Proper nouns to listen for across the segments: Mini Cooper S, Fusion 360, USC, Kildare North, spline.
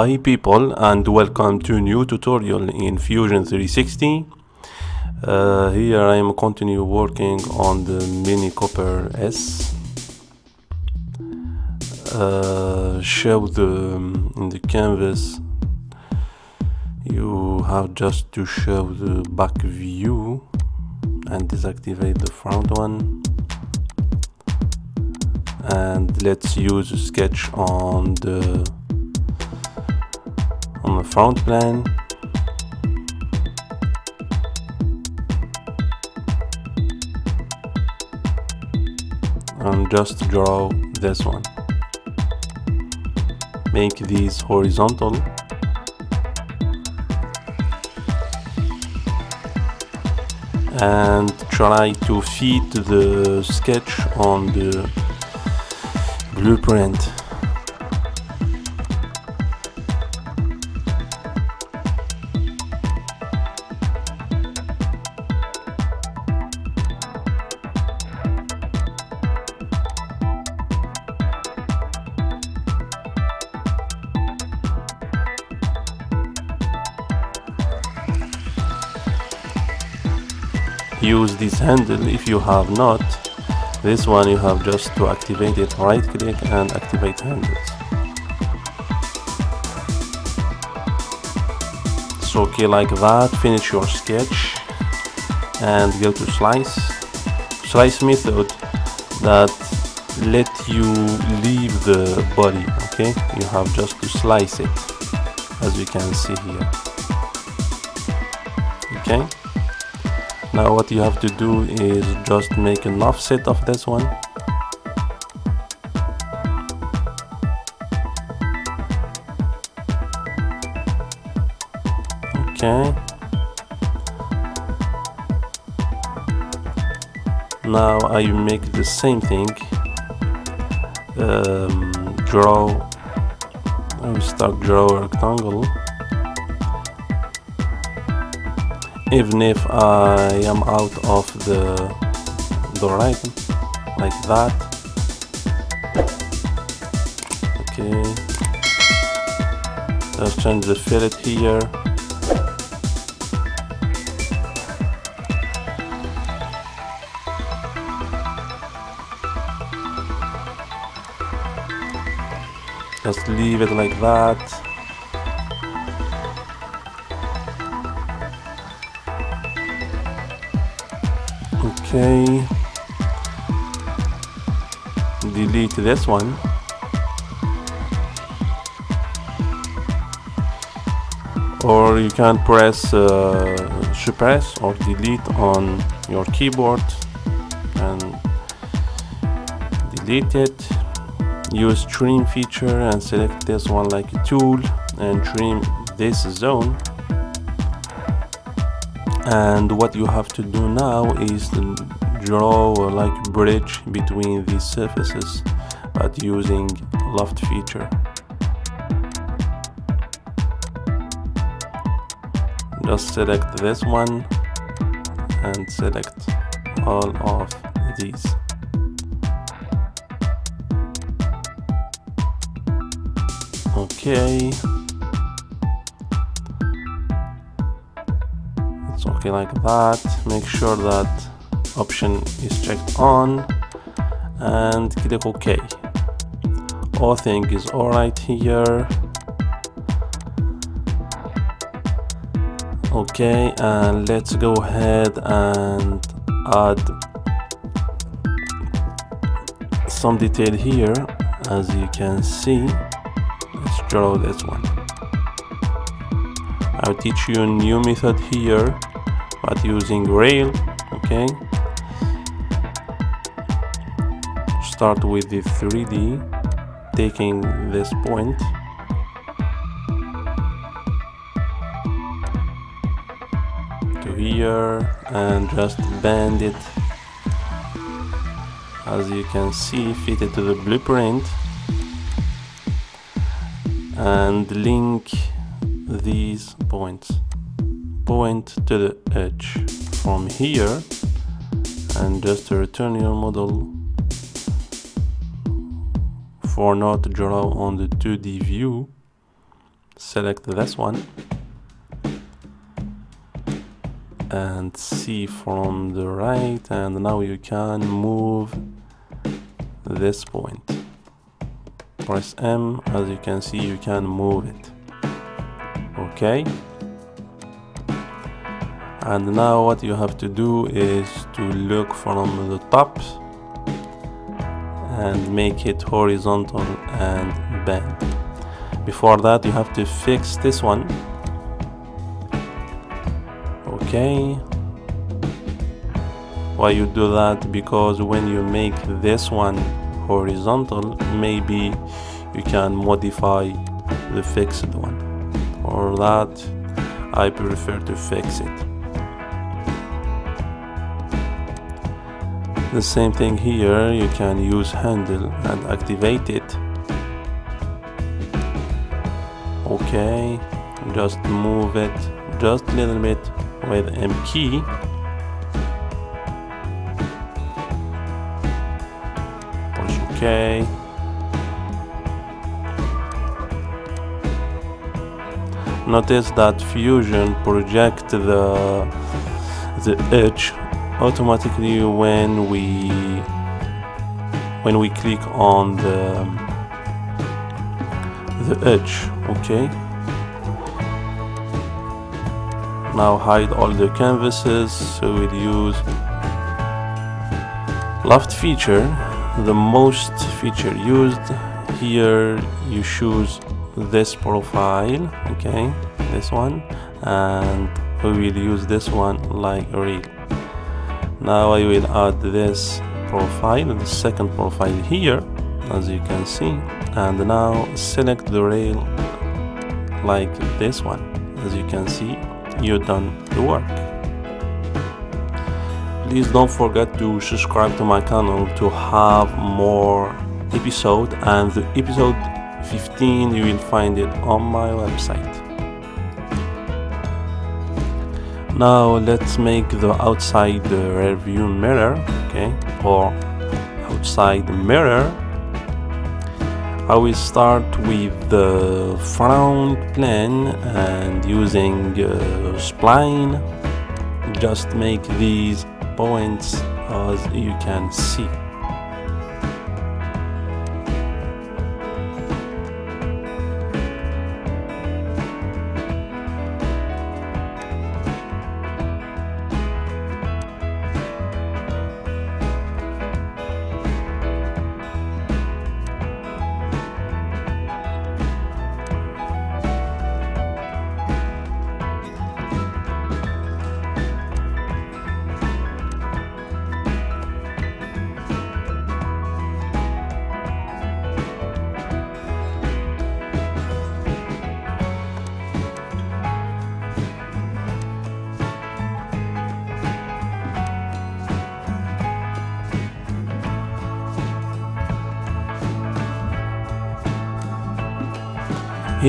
Hi people, and welcome to new tutorial in Fusion 360. Here I am continue working on the Mini Cooper S. Show in the canvas you have just to show the back view and deactivate the front one, and let's use a sketch on the front plan. And just draw this one. Make these horizontal. And try to fit the sketch on the blueprint. Use this handle if you have not. This one you have just to activate it, right click and activate handles. It's okay like that. Finish your sketch and go to slice. Slice method that let you leave the body, okay? You have just to slice it, as you can see here, okay? Now what you have to do is just make an offset of this one. Okay. Now I make the same thing. I will start draw a rectangle. Even if I am out of the right, like that. Okay. Let's change the fillet here. Just leave it like that. Okay, delete this one. Or you can press suppress or delete on your keyboard and delete it. Use trim feature and select this one like a tool and trim this zone. And what you have to do now is to draw like a bridge between these surfaces, but using loft feature. Just select this one and select all of these. Okay. Okay, like that. Make sure that option is checked on and click OK. All thing is alright here. Okay, and let's go ahead and add some detail here, as you can see. Let's draw this one. I'll teach you a new method here, but using rail, okay? Start with the 3D, taking this point. To here, and just bend it. As you can see, fit it to the blueprint. And link these points. Point to the edge from here and just return your model for not draw on the 2D view. select this one and see from the right, and now you can move this point. Press M, as you can see you can move it. Okay, and now what you have to do is to look from the top and make it horizontal and bend. Before that you have to fix this one. Okay, why you do that? Because when you make this one horizontal, maybe you can modify the fixed one, or that I prefer to fix it. The same thing here, you can use handle and activate it. Okay, just move it just a little bit with M key. Push OK. Notice that Fusion projects the edge automatically when we click on the edge. Okay. Now hide all the canvases, so we'll use left feature, the most feature used. Here you choose this profile, okay, this one, and we will use this one like a reel. Now I will add this profile, the second profile here, as you can see, and now select the rail like this one. As you can see, you've done the work. Please don't forget to subscribe to my channel to have more episodes, and the episode 15 you will find it on my website. Now let's make the outside rearview mirror, okay, or outside mirror. I will start with the front plane and using spline. Just make these points as you can see.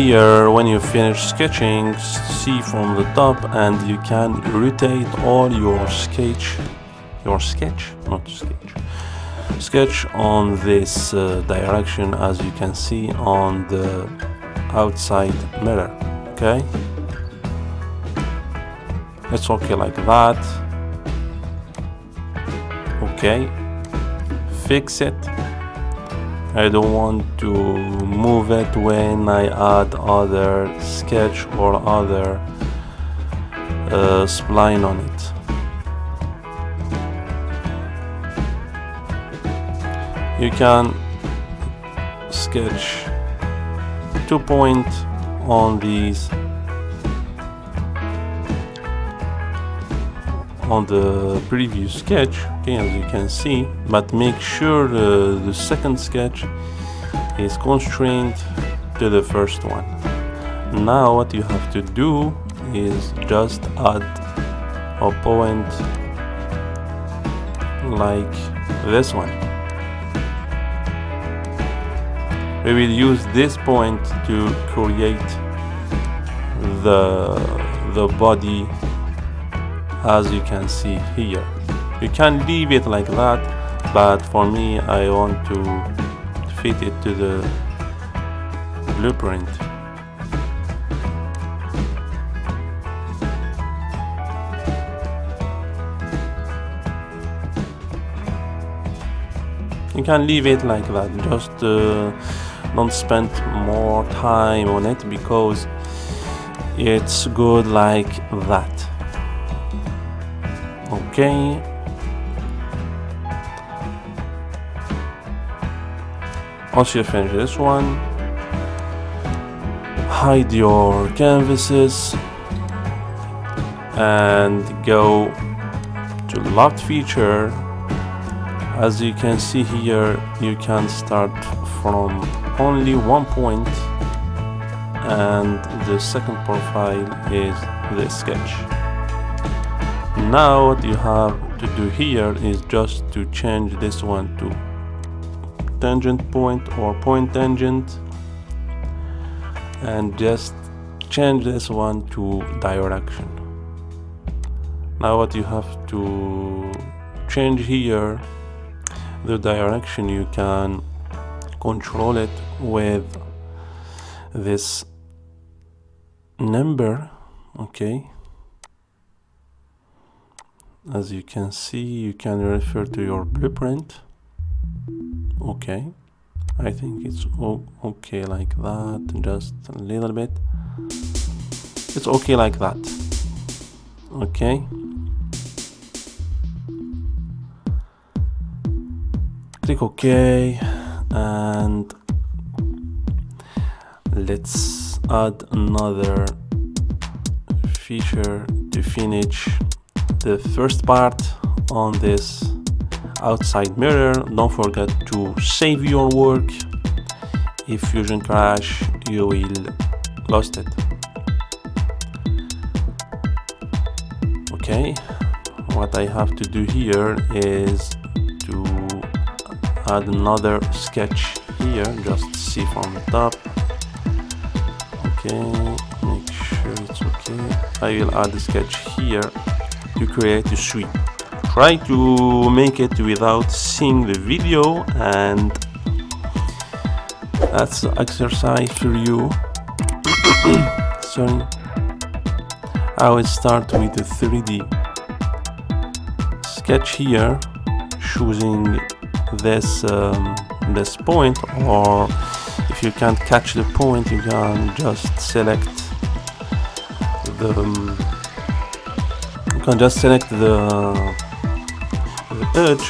Here, when you finish sketching, see from the top, and you can rotate all your sketch on this direction, as you can see on the outside mirror. Okay, it's okay like that. Okay, fix it. I don't want to move it when I add other sketch or other spline on it. You can sketch 2 points on the previous sketch, okay, as you can see, but make sure the second sketch is constrained to the first one. Now what you have to do is just add a point like this one. We will use this point to create the body, as you can see here. You can leave it like that, but for me I want to fit it to the blueprint. You can leave it like that, just don't spend more time on it because it's good like that. Okay. Once you finish this one, hide your canvases and go to locked feature. As you can see here, you can start from only one point, and the second profile is the sketch. Now what you have to do here is just to change this one to tangent point or point tangent, and just change this one to direction. Now what you have to change here, the direction, you can control it with this number. Okay, as you can see, you can refer to your blueprint. Okay, I think it's okay like that, just a little bit. It's okay like that. Okay, click OK, and let's add another feature to finish the first part on this outside mirror. Don't forget to save your work. If Fusion crash, you will lost it. Okay, what I have to do here is to add another sketch here, just see from the top. Okay, make sure it's okay. I will add a sketch here to create a sweep. Try to make it without seeing the video, and that's the exercise for you. Sorry. I will start with the 3D sketch here, choosing this point, or if you can't catch the point, you can just select the the edge.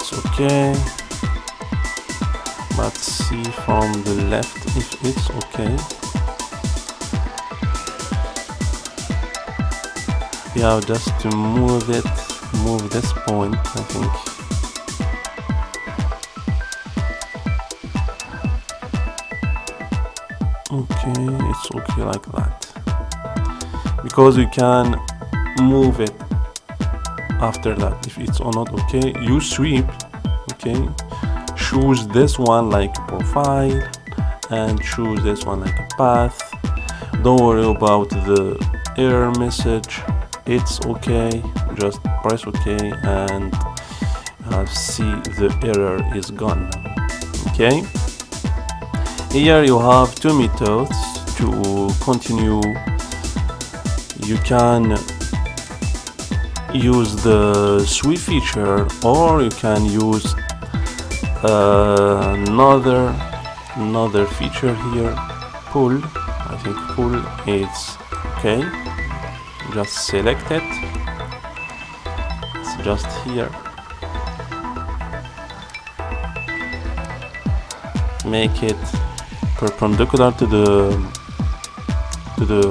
It's okay, let's see from the left if it's okay. Yeah, just to move it, move this point, I think. Okay, it's okay like that, because you can move it after that. If it's or not okay, you sweep. Okay, choose this one like a profile and choose this one like a path. Don't worry about the error message, it's okay. Just press OK and see the error is gone. Okay, here you have two methods to continue. You can use the sweep feature, or you can use another feature here, pull. I think pull it's okay. Just select it, just here, make it perpendicular to the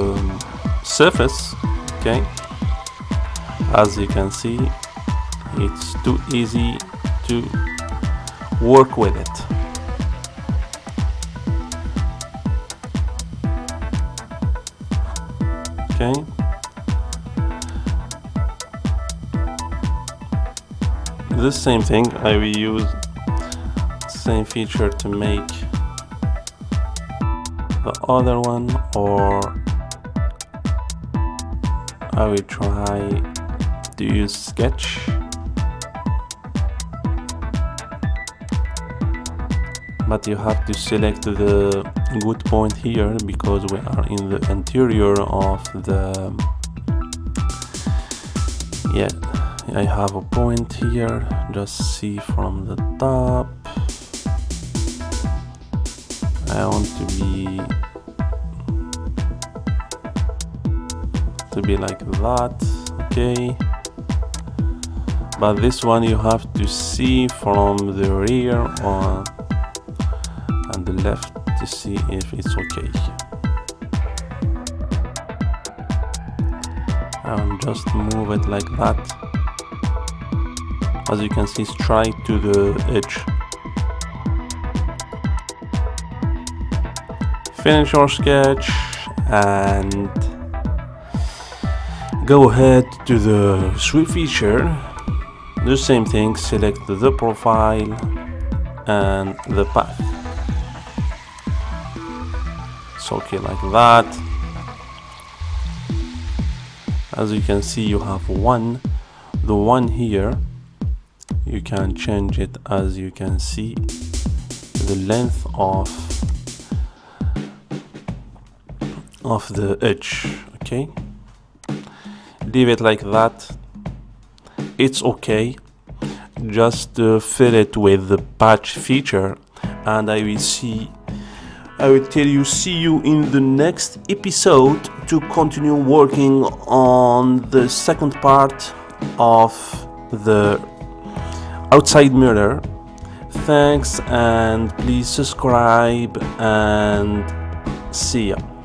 surface. Okay, as you can see, it's too easy to work with it. Okay, the same thing, I will use same feature to make the other one, or I will try to use sketch. But you have to select the good point here, because we are in the interior of the, yeah, I have a point here, just see from the top. I want to be like that, okay. But this one you have to see from the rear or on the left to see if it's okay. And just move it like that. As you can see, straight to the edge. Finish your sketch and go ahead to the sweep feature. The same thing, select the profile and the path. It's okay like that. As you can see, you have one, the one here, you can change it, as you can see, the length of the edge, okay. Leave it like that. It's okay, just fill it with the patch feature, and I will tell you see you in the next episode to continue working on the second part of the outside mirror. Thanks, and please subscribe and see ya.